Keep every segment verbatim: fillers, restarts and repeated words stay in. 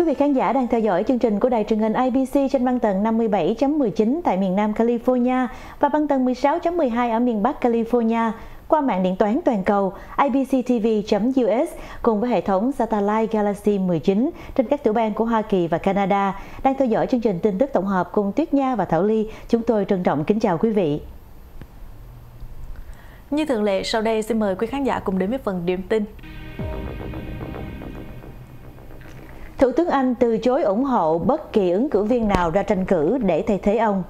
Quý vị khán giả đang theo dõi chương trình của đài truyền hình i bê xê trên băng tần năm mươi bảy chấm mười chín tại miền Nam California và băng tần mười sáu chấm mười hai ở miền Bắc California qua mạng điện toán toàn cầu I B C T V chấm U S cùng với hệ thống satellite Galaxy mười chín trên các tiểu bang của Hoa Kỳ và Canada. Đang theo dõi chương trình tin tức tổng hợp cùng Tuyết Nha và Thảo Ly. Chúng tôi trân trọng kính chào quý vị. Như thường lệ, sau đây xin mời quý khán giả cùng đến với phần điểm tin. Thủ tướng Anh từ chối ủng hộ bất kỳ ứng cử viên nào ra tranh cử để thay thế ông.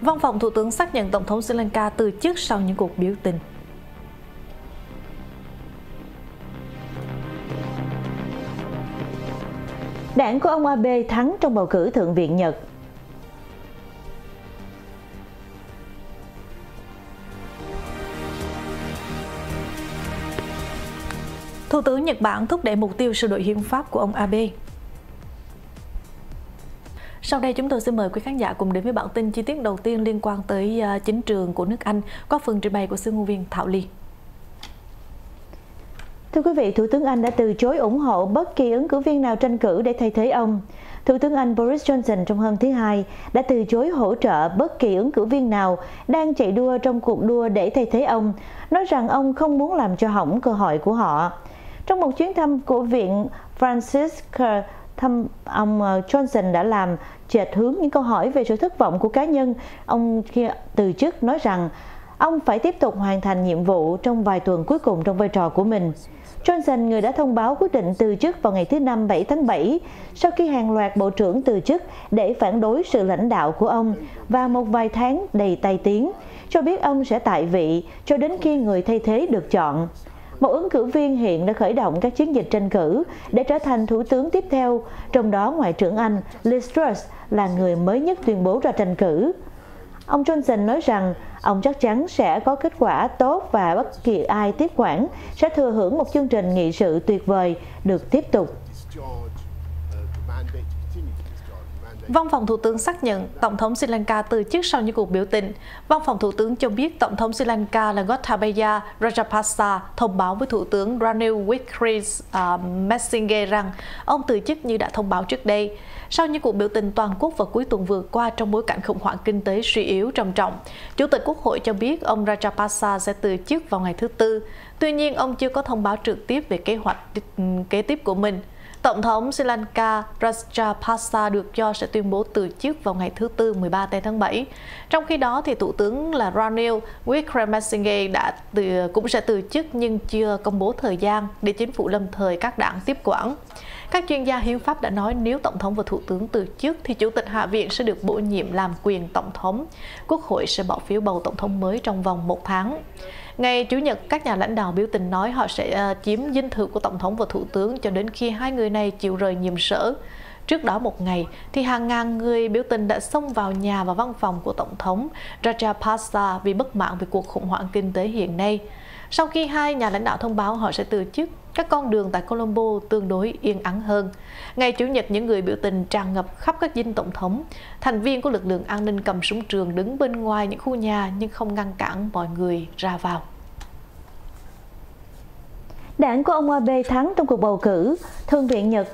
Văn phòng Thủ tướng xác nhận Tổng thống Sri Lanka từ chức sau những cuộc biểu tình. Đảng của ông Abe thắng trong bầu cử Thượng viện Nhật. Thủ tướng Nhật Bản thúc đẩy mục tiêu sửa đổi hiến pháp của ông Abe. Sau đây chúng tôi xin mời quý khán giả cùng đến với bản tin chi tiết đầu tiên liên quan tới chính trường của nước Anh, có phần trình bày của sự ngôn viên Thảo Ly. Thưa quý vị, Thủ tướng Anh đã từ chối ủng hộ bất kỳ ứng cử viên nào tranh cử để thay thế ông. Thủ tướng Anh Boris Johnson trong hôm thứ Hai đã từ chối hỗ trợ bất kỳ ứng cử viên nào đang chạy đua trong cuộc đua để thay thế ông, nói rằng ông không muốn làm cho hỏng cơ hội của họ. Trong một chuyến thăm của Viện Francis Kerr, thăm ông Johnson đã làm chệch hướng những câu hỏi về sự thất vọng của cá nhân. Ông kia từ chức nói rằng ông phải tiếp tục hoàn thành nhiệm vụ trong vài tuần cuối cùng trong vai trò của mình. Johnson, người đã thông báo quyết định từ chức vào ngày thứ Năm bảy tháng bảy, sau khi hàng loạt bộ trưởng từ chức để phản đối sự lãnh đạo của ông và một vài tháng đầy tai tiếng, cho biết ông sẽ tại vị cho đến khi người thay thế được chọn. Một ứng cử viên hiện đã khởi động các chiến dịch tranh cử để trở thành thủ tướng tiếp theo, trong đó Ngoại trưởng Anh Liz Truss là người mới nhất tuyên bố ra tranh cử. Ông Johnson nói rằng ông chắc chắn sẽ có kết quả tốt và bất kỳ ai tiếp quản sẽ thừa hưởng một chương trình nghị sự tuyệt vời được tiếp tục. Văn phòng Thủ tướng xác nhận Tổng thống Sri Lanka từ chức sau những cuộc biểu tình. Văn phòng Thủ tướng cho biết Tổng thống Sri Lanka là Gotabaya Rajapaksa thông báo với Thủ tướng Ranil Wickremesinghe rằng ông từ chức như đã thông báo trước đây. Sau những cuộc biểu tình toàn quốc vào cuối tuần vừa qua trong bối cảnh khủng hoảng kinh tế suy yếu trầm trọng, Chủ tịch Quốc hội cho biết ông Rajapaksa sẽ từ chức vào ngày thứ Tư. Tuy nhiên, ông chưa có thông báo trực tiếp về kế hoạch kế tiếp của mình. Tổng thống Sri Lanka Rajapaksa được cho sẽ tuyên bố từ chức vào ngày thứ Tư mười ba tháng bảy. Trong khi đó, thì Thủ tướng là Ranil Wickremesinghe đã từ, cũng sẽ từ chức nhưng chưa công bố thời gian để chính phủ lâm thời các đảng tiếp quản. Các chuyên gia hiến pháp đã nói nếu Tổng thống và Thủ tướng từ chức thì Chủ tịch Hạ viện sẽ được bổ nhiệm làm quyền Tổng thống. Quốc hội sẽ bỏ phiếu bầu Tổng thống mới trong vòng một tháng. Ngày Chủ nhật, các nhà lãnh đạo biểu tình nói họ sẽ chiếm dinh thự của Tổng thống và Thủ tướng cho đến khi hai người này chịu rời nhiệm sở. Trước đó một ngày, thì hàng ngàn người biểu tình đã xông vào nhà và văn phòng của Tổng thống Rajapaksa vì bất mãn về cuộc khủng hoảng kinh tế hiện nay. Sau khi hai nhà lãnh đạo thông báo họ sẽ từ chức, các con đường tại Colombo tương đối yên ắng hơn. Ngày Chủ nhật, những người biểu tình tràn ngập khắp các dinh Tổng thống. Thành viên của lực lượng an ninh cầm súng trường đứng bên ngoài những khu nhà nhưng không ngăn cản mọi người ra vào. Đảng của ông Abe thắng trong cuộc bầu cử Thượng viện Nhật.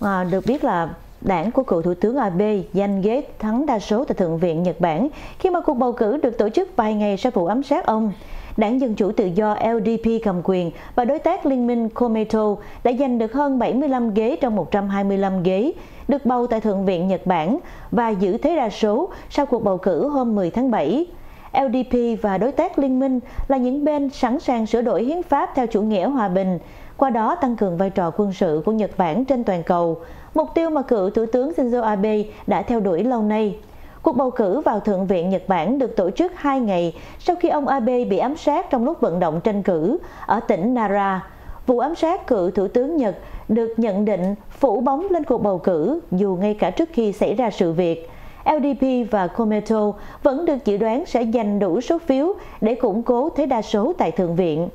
À, được biết là đảng của cựu Thủ tướng Abe giành ghế thắng đa số tại Thượng viện Nhật Bản khi mà cuộc bầu cử được tổ chức vài ngày sau vụ ám sát ông. Đảng Dân Chủ Tự Do L D P cầm quyền và đối tác liên minh Komeito đã giành được hơn bảy mươi lăm ghế trong một trăm hai mươi lăm ghế, được bầu tại Thượng viện Nhật Bản và giữ thế đa số sau cuộc bầu cử hôm mười tháng bảy. L D P và đối tác liên minh là những bên sẵn sàng sửa đổi hiến pháp theo chủ nghĩa hòa bình, qua đó tăng cường vai trò quân sự của Nhật Bản trên toàn cầu, mục tiêu mà cựu Thủ tướng Shinzo Abe đã theo đuổi lâu nay. Cuộc bầu cử vào Thượng viện Nhật Bản được tổ chức hai ngày sau khi ông Abe bị ám sát trong lúc vận động tranh cử ở tỉnh Nara. Vụ ám sát cựu Thủ tướng Nhật được nhận định phủ bóng lên cuộc bầu cử dù ngay cả trước khi xảy ra sự việc. L D P và Komeito vẫn được dự đoán sẽ giành đủ số phiếu để củng cố thế đa số tại Thượng viện.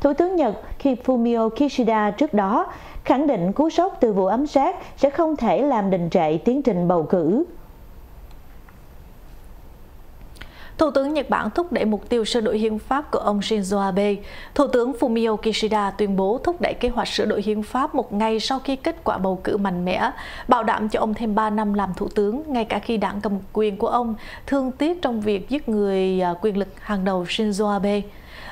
Thủ tướng Nhật Fumio Kishida trước đó khẳng định cú sốc từ vụ ám sát sẽ không thể làm đình trệ tiến trình bầu cử. Thủ tướng Nhật Bản thúc đẩy mục tiêu sửa đổi hiến pháp của ông Shinzo Abe. Thủ tướng Fumio Kishida tuyên bố thúc đẩy kế hoạch sửa đổi hiến pháp một ngày sau khi kết quả bầu cử mạnh mẽ, bảo đảm cho ông thêm ba năm làm thủ tướng, ngay cả khi đảng cầm quyền của ông thương tiếc trong việc giết người quyền lực hàng đầu Shinzo Abe.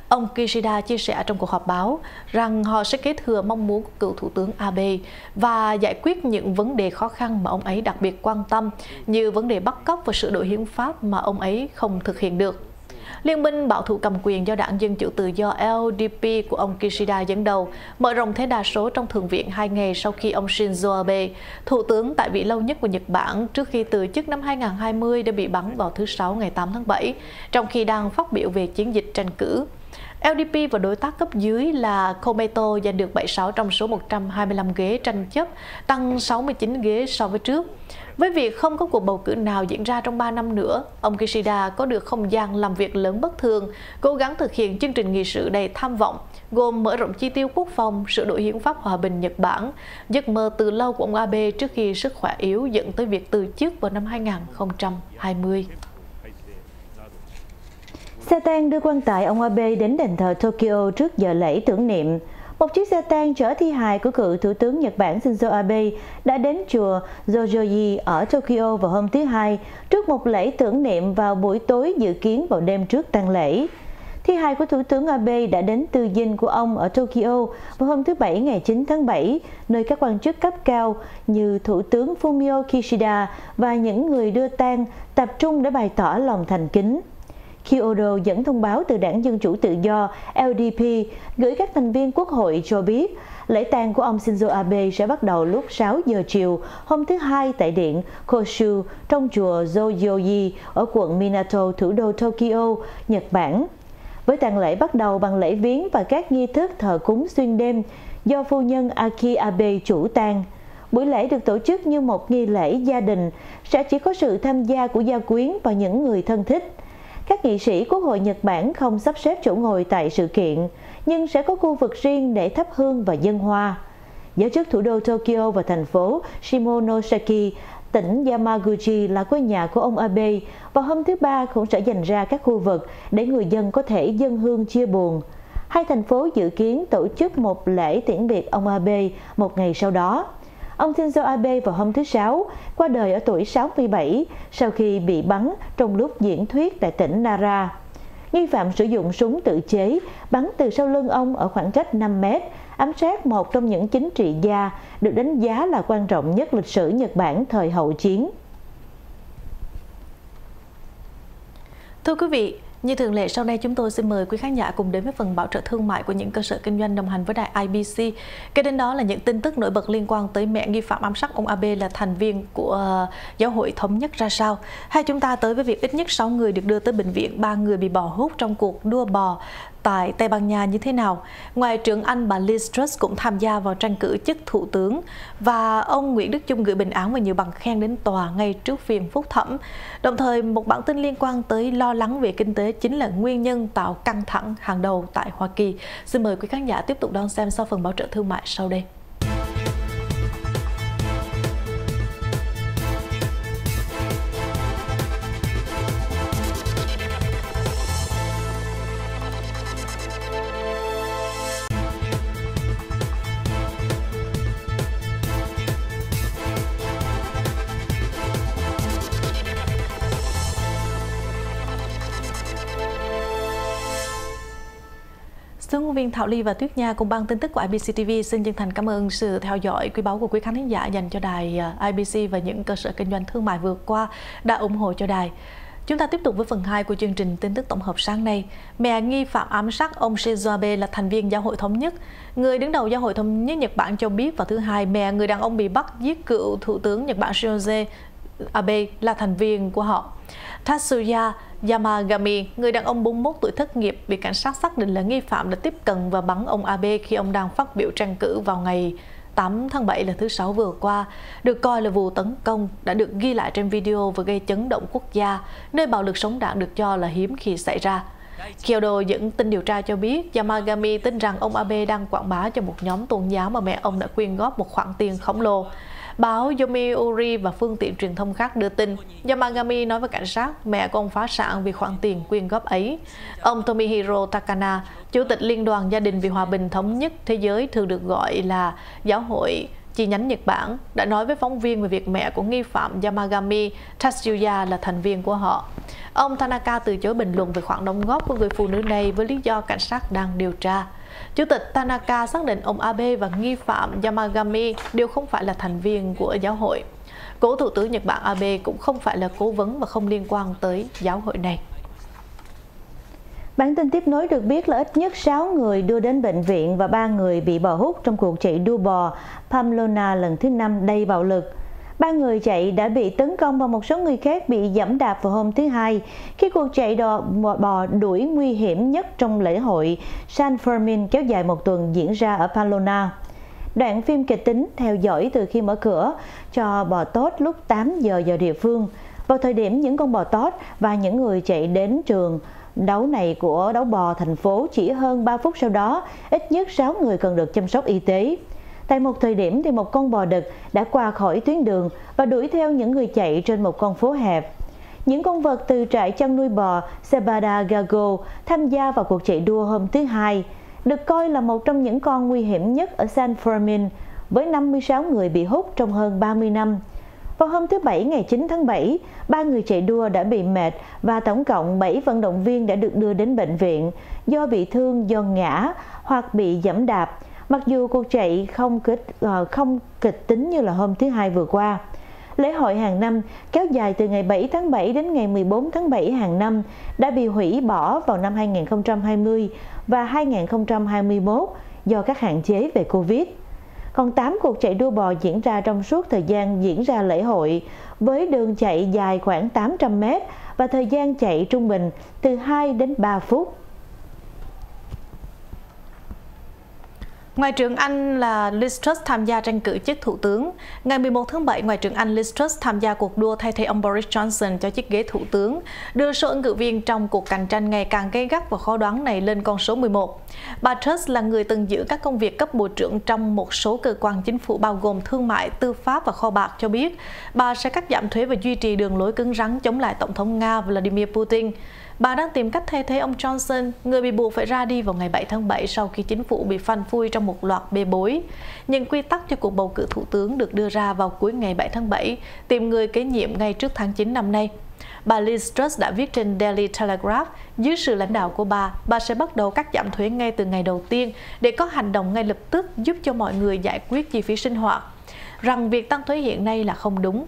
Ông Kishida chia sẻ trong cuộc họp báo rằng họ sẽ kế thừa mong muốn của cựu Thủ tướng Abe và giải quyết những vấn đề khó khăn mà ông ấy đặc biệt quan tâm, như vấn đề bắt cóc và sửa đổi hiến pháp mà ông ấy không thực hiện được. Liên minh bảo thủ cầm quyền do Đảng Dân Chủ Tự Do L D P của ông Kishida dẫn đầu mở rộng thế đa số trong Thượng viện hai ngày sau khi ông Shinzo Abe, thủ tướng tại vị lâu nhất của Nhật Bản trước khi từ chức năm hai nghìn không trăm hai mươi, đã bị bắn vào thứ Sáu ngày tám tháng bảy, trong khi đang phát biểu về chiến dịch tranh cử. L D P và đối tác cấp dưới là Komeito giành được bảy mươi sáu trong số một trăm hai mươi lăm ghế tranh chấp, tăng sáu mươi chín ghế so với trước. Với việc không có cuộc bầu cử nào diễn ra trong ba năm nữa, ông Kishida có được không gian làm việc lớn bất thường, cố gắng thực hiện chương trình nghị sự đầy tham vọng, gồm mở rộng chi tiêu quốc phòng, sửa đổi hiến pháp hòa bình Nhật Bản, giấc mơ từ lâu của ông Abe trước khi sức khỏe yếu dẫn tới việc từ chức vào năm hai nghìn không trăm hai mươi. Xe tang đưa quan tài ông Abe đến đền thờ Tokyo trước giờ lễ tưởng niệm. Một chiếc xe tang chở thi hài của cựu Thủ tướng Nhật Bản Shinzo Abe đã đến chùa Zojoji ở Tokyo vào hôm thứ Hai trước một lễ tưởng niệm vào buổi tối dự kiến vào đêm trước tang lễ. Thi hài của Thủ tướng Abe đã đến tư dinh của ông ở Tokyo vào hôm thứ Bảy ngày chín tháng bảy, nơi các quan chức cấp cao như Thủ tướng Fumio Kishida và những người đưa tang tập trung để bày tỏ lòng thành kính. Kyodo dẫn thông báo từ Đảng Dân Chủ Tự Do L D P gửi các thành viên quốc hội cho biết lễ tang của ông Shinzo Abe sẽ bắt đầu lúc sáu giờ chiều hôm thứ Hai tại điện Koshu trong chùa Zojoji ở quận Minato, thủ đô Tokyo, Nhật Bản. Với tang lễ bắt đầu bằng lễ viếng và các nghi thức thờ cúng xuyên đêm do phu nhân Aki Abe chủ tang. Buổi lễ được tổ chức như một nghi lễ gia đình, sẽ chỉ có sự tham gia của gia quyến và những người thân thích. Các nghị sĩ Quốc hội Nhật Bản không sắp xếp chỗ ngồi tại sự kiện, nhưng sẽ có khu vực riêng để thắp hương và dâng hoa. Giới chức thủ đô Tokyo và thành phố Shimonoseki, tỉnh Yamaguchi là quê nhà của ông Abe, vào hôm thứ Ba cũng sẽ dành ra các khu vực để người dân có thể dâng hương chia buồn. Hai thành phố dự kiến tổ chức một lễ tiễn biệt ông Abe một ngày sau đó. Ông Shinzo Abe vào hôm thứ Sáu qua đời ở tuổi sáu mươi bảy sau khi bị bắn trong lúc diễn thuyết tại tỉnh Nara. Nghi phạm sử dụng súng tự chế bắn từ sau lưng ông ở khoảng cách năm mét, ám sát một trong những chính trị gia được đánh giá là quan trọng nhất lịch sử Nhật Bản thời hậu chiến. Thưa quý vị, như thường lệ, sau đây chúng tôi xin mời quý khán giả cùng đến với phần bảo trợ thương mại của những cơ sở kinh doanh đồng hành với đài I B C. Kế đến đó là những tin tức nổi bật liên quan tới mẹ nghi phạm ám sát ông Abe là thành viên của Giáo hội Thống nhất ra sao. Hay chúng ta tới với việc ít nhất sáu người được đưa tới bệnh viện, ba người bị bò hút trong cuộc đua bò tại Tây Ban Nha như thế nào. Ngoại trưởng Anh bà Liz Truss cũng tham gia vào tranh cử chức thủ tướng, và ông Nguyễn Đức Chung gửi bình án và nhiều bằng khen đến tòa ngay trước phiên phúc thẩm. Đồng thời, một bản tin liên quan tới lo lắng về kinh tế chính là nguyên nhân tạo căng thẳng hàng đầu tại Hoa Kỳ. Xin mời quý khán giả tiếp tục đón xem sau phần bảo trợ thương mại sau đây. Phóng viên Thảo Lee và Tuyết Nha cùng ban tin tức của I B C T V xin chân thành cảm ơn sự theo dõi quý báu của quý khán giả dành cho đài I B C và những cơ sở kinh doanh thương mại vừa qua đã ủng hộ cho đài. Chúng ta tiếp tục với phần hai của chương trình tin tức tổng hợp sáng nay. Mẹ nghi phạm ám sát ông Shinzo Abe là thành viên Giáo hội Thống nhất. Người đứng đầu Giáo hội Thống nhất Nhật Bản cho biết vào thứ Hai, mẹ người đàn ông bị bắt giết cựu Thủ tướng Nhật Bản Shinzo Abe là thành viên của họ. Tatsuya Yamagami, người đàn ông bốn mươi mốt tuổi thất nghiệp, bị cảnh sát xác định là nghi phạm đã tiếp cận và bắn ông Abe khi ông đang phát biểu tranh cử vào ngày tám tháng bảy là thứ Sáu vừa qua. Được coi là vụ tấn công đã được ghi lại trên video và gây chấn động quốc gia, nơi bạo lực sống đạn được cho là hiếm khi xảy ra. Kyodo dẫn tin điều tra cho biết Yamagami tin rằng ông Abe đang quảng bá cho một nhóm tôn giáo mà mẹ ông đã quyên góp một khoản tiền khổng lồ. Báo Yomiuri và phương tiện truyền thông khác đưa tin, Yamagami nói với cảnh sát mẹ của ông phá sản vì khoản tiền quyên góp ấy. Ông Tomihiro Tanaka, Chủ tịch Liên đoàn Gia đình vì Hòa bình Thống nhất Thế giới, thường được gọi là Giáo hội chi nhánh Nhật Bản, đã nói với phóng viên về việc mẹ của nghi phạm Yamagami, Tatsuya, là thành viên của họ. Ông Tanaka từ chối bình luận về khoản đóng góp của người phụ nữ này với lý do cảnh sát đang điều tra. Chủ tịch Tanaka xác định ông Abe và nghi phạm Yamagami đều không phải là thành viên của giáo hội. Cố Thủ tướng Nhật Bản Abe cũng không phải là cố vấn và không liên quan tới giáo hội này. Bản tin tiếp nối được biết là ít nhất sáu người đưa đến bệnh viện và ba người bị bò hút trong cuộc chạy đua bò Pamplona lần thứ năm đầy bạo lực. Ba người chạy đã bị tấn công và một số người khác bị giẫm đạp vào hôm thứ Hai, khi cuộc chạy đò bò đuổi nguy hiểm nhất trong lễ hội San Fermin kéo dài một tuần diễn ra ở Palona. Đoạn phim kịch tính theo dõi từ khi mở cửa cho bò tót lúc tám giờ giờ địa phương, vào thời điểm những con bò tót và những người chạy đến trường đấu này của đấu bò thành phố chỉ hơn ba phút sau đó, ít nhất sáu người cần được chăm sóc y tế. Tại một thời điểm thì một con bò đực đã qua khỏi tuyến đường và đuổi theo những người chạy trên một con phố hẹp. Những con vật từ trại chăn nuôi bò Cebada Gago tham gia vào cuộc chạy đua hôm thứ Hai, được coi là một trong những con nguy hiểm nhất ở San Fermin, với năm mươi sáu người bị hút trong hơn ba mươi năm. Vào hôm thứ Bảy ngày chín tháng bảy, ba người chạy đua đã bị mệt và tổng cộng bảy vận động viên đã được đưa đến bệnh viện do bị thương do ngã hoặc bị giẫm đạp, mặc dù cuộc chạy không kịch, không kịch tính như là hôm thứ Hai vừa qua. Lễ hội hàng năm kéo dài từ ngày bảy tháng bảy đến ngày mười bốn tháng bảy hàng năm đã bị hủy bỏ vào năm hai nghìn không trăm hai mươi và hai nghìn không trăm hai mươi mốt do các hạn chế về Covid. Còn tám cuộc chạy đua bò diễn ra trong suốt thời gian diễn ra lễ hội, với đường chạy dài khoảng tám trăm mét và thời gian chạy trung bình từ hai đến ba phút. Ngoại trưởng Anh là Liz Truss tham gia tranh cử chức thủ tướng. Ngày mười một tháng bảy, Ngoại trưởng Anh Liz Truss tham gia cuộc đua thay thế ông Boris Johnson cho chiếc ghế thủ tướng, đưa số ứng cử viên trong cuộc cạnh tranh ngày càng gay gắt và khó đoán này lên con số mười một. Bà Truss là người từng giữ các công việc cấp bộ trưởng trong một số cơ quan chính phủ bao gồm thương mại, tư pháp và kho bạc, cho biết bà sẽ cắt giảm thuế và duy trì đường lối cứng rắn chống lại Tổng thống Nga Vladimir Putin. Bà đang tìm cách thay thế ông Johnson, người bị buộc phải ra đi vào ngày bảy tháng bảy sau khi chính phủ bị phanh phui trong một loạt bê bối. Những quy tắc cho cuộc bầu cử thủ tướng được đưa ra vào cuối ngày bảy tháng bảy, tìm người kế nhiệm ngay trước tháng chín năm nay. Bà Liz Truss đã viết trên Daily Telegraph, dưới sự lãnh đạo của bà, bà sẽ bắt đầu cắt giảm thuế ngay từ ngày đầu tiên để có hành động ngay lập tức giúp cho mọi người giải quyết chi phí sinh hoạt, rằng việc tăng thuế hiện nay là không đúng.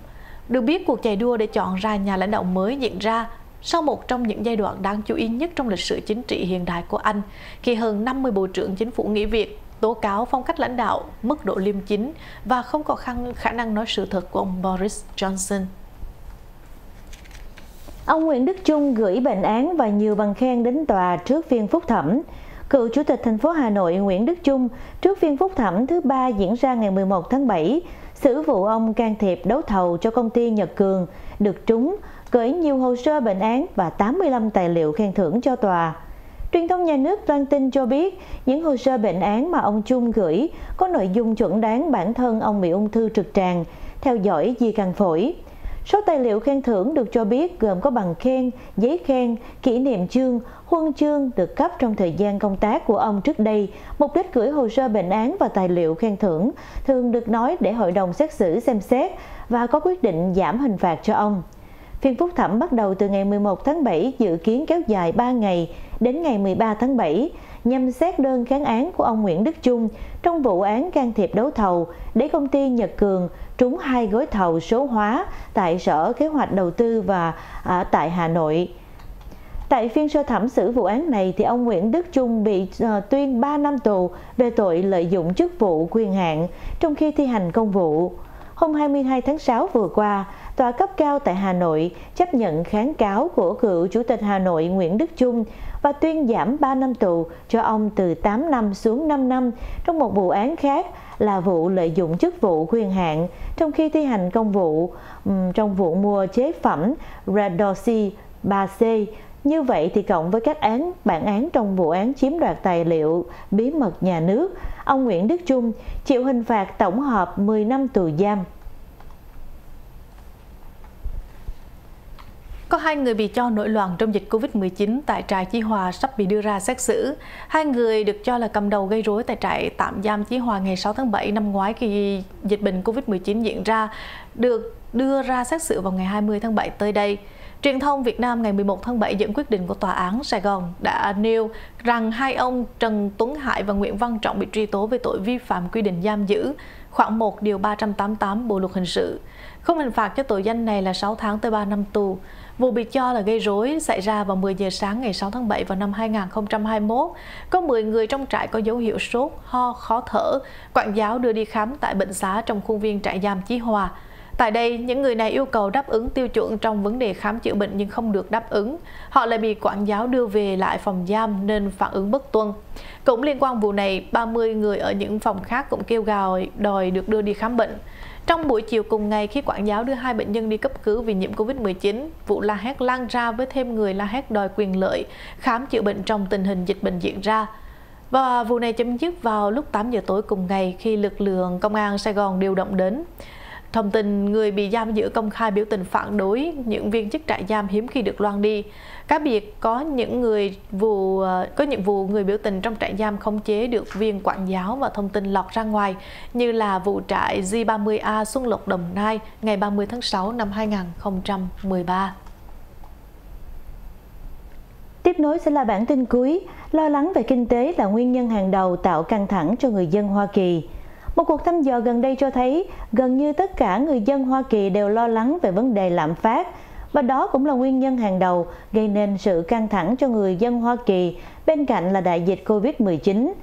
Được biết, cuộc chạy đua để chọn ra nhà lãnh đạo mới diễn ra sau một trong những giai đoạn đáng chú ý nhất trong lịch sử chính trị hiện đại của Anh, khi hơn năm mươi bộ trưởng chính phủ nghỉ việc, tố cáo phong cách lãnh đạo, mức độ liêm chính và không có khả năng nói sự thật của ông Boris Johnson. Ông Nguyễn Đức Chung gửi bản án và nhiều bằng khen đến tòa trước phiên phúc thẩm. Cựu Chủ tịch thành phố Hà Nội Nguyễn Đức Chung trước phiên phúc thẩm thứ ba diễn ra ngày mười một tháng bảy, xử vụ ông can thiệp đấu thầu cho công ty Nhật Cường, được trúng, gửi nhiều hồ sơ bệnh án và tám mươi lăm tài liệu khen thưởng cho tòa. Truyền thông nhà nước loan tin cho biết những hồ sơ bệnh án mà ông Chung gửi có nội dung chuẩn đoán bản thân ông bị ung thư trực tràng, theo dõi di căn phổi. Số tài liệu khen thưởng được cho biết gồm có bằng khen, giấy khen, kỷ niệm chương, huân chương được cấp trong thời gian công tác của ông trước đây. Mục đích gửi hồ sơ bệnh án và tài liệu khen thưởng thường được nói để hội đồng xét xử xem xét và có quyết định giảm hình phạt cho ông. Phiên phúc thẩm bắt đầu từ ngày mười một tháng bảy, dự kiến kéo dài ba ngày đến ngày mười ba tháng bảy, nhằm xét đơn kháng án của ông Nguyễn Đức Chung trong vụ án can thiệp đấu thầu để công ty Nhật Cường trúng hai gói thầu số hóa tại Sở Kế hoạch Đầu tư và à, tại Hà Nội. Tại phiên sơ thẩm xử vụ án này, thì ông Nguyễn Đức Chung bị à, tuyên ba năm tù về tội lợi dụng chức vụ quyền hạn trong khi thi hành công vụ. Hôm hai mươi hai tháng sáu vừa qua, tòa cấp cao tại Hà Nội chấp nhận kháng cáo của cựu Chủ tịch Hà Nội Nguyễn Đức Chung và tuyên giảm ba năm tù cho ông từ tám năm xuống năm năm trong một vụ án khác là vụ lợi dụng chức vụ quyền hạn trong khi thi hành công vụ trong vụ mua chế phẩm Radossi ba C. Như vậy thì cộng với các án bản án trong vụ án chiếm đoạt tài liệu bí mật nhà nước, ông Nguyễn Đức Chung chịu hình phạt tổng hợp mười năm tù giam. Có hai người bị cho nổi loạn trong dịch Covid mười chín tại trại Chí Hòa sắp bị đưa ra xét xử. Hai người được cho là cầm đầu gây rối tại trại tạm giam Chí Hòa ngày sáu tháng bảy năm ngoái khi dịch bệnh Covid mười chín diễn ra, được đưa ra xét xử vào ngày hai mươi tháng bảy tới đây. Truyền thông Việt Nam ngày mười một tháng bảy dẫn quyết định của Tòa án Sài Gòn đã nêu rằng hai ông Trần Tuấn Hải và Nguyễn Văn Trọng bị truy tố về tội vi phạm quy định giam giữ, khoảng một điều ba trăm tám mươi tám Bộ Luật Hình sự. Khung hình phạt cho tội danh này là sáu tháng tới ba năm tù. Vụ bị cho là gây rối xảy ra vào mười giờ sáng ngày sáu tháng bảy vào năm hai nghìn không trăm hai mươi mốt. Có mười người trong trại có dấu hiệu sốt, ho, khó thở. Quản giáo đưa đi khám tại bệnh xá trong khuôn viên trại giam Chí Hòa. Tại đây, những người này yêu cầu đáp ứng tiêu chuẩn trong vấn đề khám chữa bệnh nhưng không được đáp ứng. Họ lại bị quản giáo đưa về lại phòng giam nên phản ứng bất tuân. Cũng liên quan vụ này, ba mươi người ở những phòng khác cũng kêu gào đòi được đưa đi khám bệnh. Trong buổi chiều cùng ngày, khi quản giáo đưa hai bệnh nhân đi cấp cứu vì nhiễm Covid mười chín, vụ la hét lan ra với thêm người la hét đòi quyền lợi khám chữa bệnh trong tình hình dịch bệnh diễn ra. Và vụ này chấm dứt vào lúc tám giờ tối cùng ngày khi lực lượng công an Sài Gòn điều động đến. Thông tin người bị giam giữ công khai biểu tình phản đối những viên chức trại giam hiếm khi được loan đi. Cá biệt có những người vụ có những vụ người biểu tình trong trại giam khống chế được viên quản giáo và thông tin lọt ra ngoài, như là vụ trại G ba mươi A Xuân Lộc Đồng Nai ngày ba mươi tháng sáu năm hai nghìn không trăm mười ba. Tiếp nối sẽ là bản tin cuối. Lo lắng về kinh tế là nguyên nhân hàng đầu tạo căng thẳng cho người dân Hoa Kỳ. Một cuộc thăm dò gần đây cho thấy gần như tất cả người dân Hoa Kỳ đều lo lắng về vấn đề lạm phát, và đó cũng là nguyên nhân hàng đầu gây nên sự căng thẳng cho người dân Hoa Kỳ, bên cạnh là đại dịch Covid mười chín.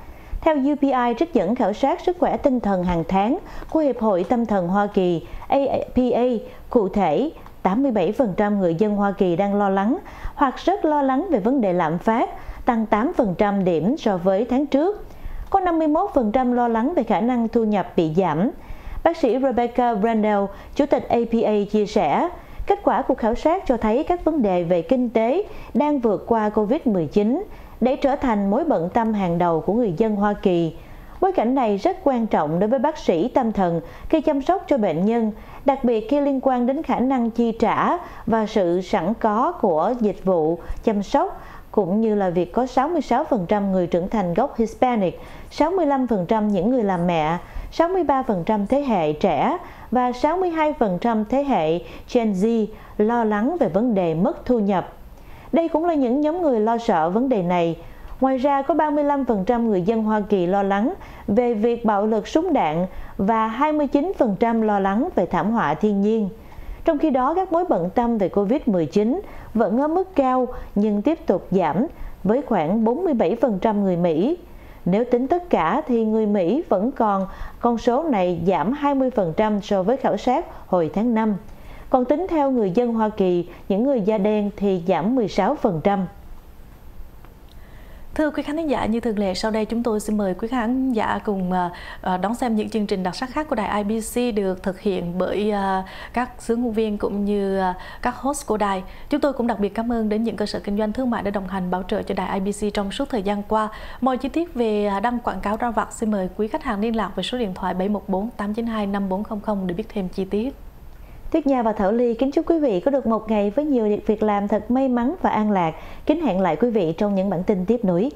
Theo u pê i trích dẫn khảo sát sức khỏe tinh thần hàng tháng của Hiệp hội Tâm thần Hoa Kỳ A P A, cụ thể tám mươi bảy phần trăm người dân Hoa Kỳ đang lo lắng hoặc rất lo lắng về vấn đề lạm phát, tăng tám phần trăm điểm so với tháng trước. Có năm mươi mốt phần trăm lo lắng về khả năng thu nhập bị giảm. Bác sĩ Rebecca Brandel, Chủ tịch A P A chia sẻ, kết quả cuộc khảo sát cho thấy các vấn đề về kinh tế đang vượt qua Covid mười chín để trở thành mối bận tâm hàng đầu của người dân Hoa Kỳ. Bối cảnh này rất quan trọng đối với bác sĩ tâm thần khi chăm sóc cho bệnh nhân, đặc biệt khi liên quan đến khả năng chi trả và sự sẵn có của dịch vụ chăm sóc, cũng như là việc có sáu mươi sáu phần trăm người trưởng thành gốc Hispanic, sáu mươi lăm phần trăm những người làm mẹ, sáu mươi ba phần trăm thế hệ trẻ và sáu mươi hai phần trăm thế hệ Gen Z lo lắng về vấn đề mất thu nhập. Đây cũng là những nhóm người lo sợ vấn đề này. Ngoài ra, có ba mươi lăm phần trăm người dân Hoa Kỳ lo lắng về việc bạo lực súng đạn và hai mươi chín phần trăm lo lắng về thảm họa thiên nhiên. Trong khi đó, các mối bận tâm về Covid mười chín vẫn ở mức cao nhưng tiếp tục giảm với khoảng bốn mươi bảy phần trăm người Mỹ. Nếu tính tất cả thì người Mỹ vẫn còn, con số này giảm hai mươi phần trăm so với khảo sát hồi tháng năm. Còn tính theo người dân Hoa Kỳ, những người da đen thì giảm mười sáu phần trăm. Thưa quý khán giả, như thường lệ, sau đây chúng tôi xin mời quý khán giả cùng đón xem những chương trình đặc sắc khác của đài I B C được thực hiện bởi các xướng ngôn viên cũng như các host của đài. Chúng tôi cũng đặc biệt cảm ơn đến những cơ sở kinh doanh thương mại đã đồng hành bảo trợ cho đài I B C trong suốt thời gian qua. Mọi chi tiết về đăng quảng cáo ra vặt, xin mời quý khách hàng liên lạc về số điện thoại bảy một bốn tám chín hai năm bốn không không để biết thêm chi tiết. Tuyết Nha và Thảo Ly kính chúc quý vị có được một ngày với nhiều việc làm thật may mắn và an lạc. Kính hẹn lại quý vị trong những bản tin tiếp nối.